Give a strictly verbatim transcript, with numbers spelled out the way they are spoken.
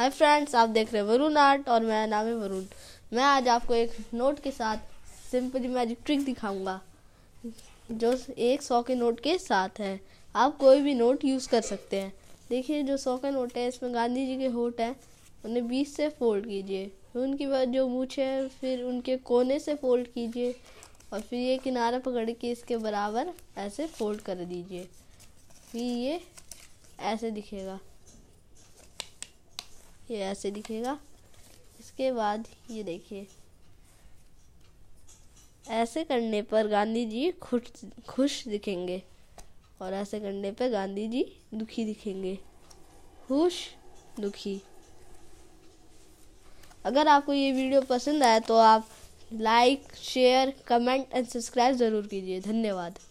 Hi friends, आप देख रहे हैं वरुण आर्ट और मेरा नाम है वरुण। मैं आज आपको एक नोट के साथ सिंपली मैजिक ट्रिक दिखाऊंगा जो एक सौ के नोट के साथ है। आप कोई भी नोट यूज़ कर सकते हैं। देखिए, जो सौ का नोट है इसमें गांधी जी के होंठ हैं, उन्हें बीच से फोल्ड कीजिए। फिर उनके बाद जो मूछे हैं फिर उनके कोने से फोल्ड कीजिए और फिर ये किनारा पकड़ के इसके बराबर ऐसे फोल्ड कर दीजिए। फिर ये ऐसे दिखेगा, ये ऐसे दिखेगा। इसके बाद ये देखिए, ऐसे करने पर गांधी जी खुश खुश दिखेंगे और ऐसे करने पर गांधी जी दुखी दिखेंगे। खुश, दुखी। अगर आपको ये वीडियो पसंद आया तो आप like, share, comment and subscribe ज़रूर कीजिए। धन्यवाद।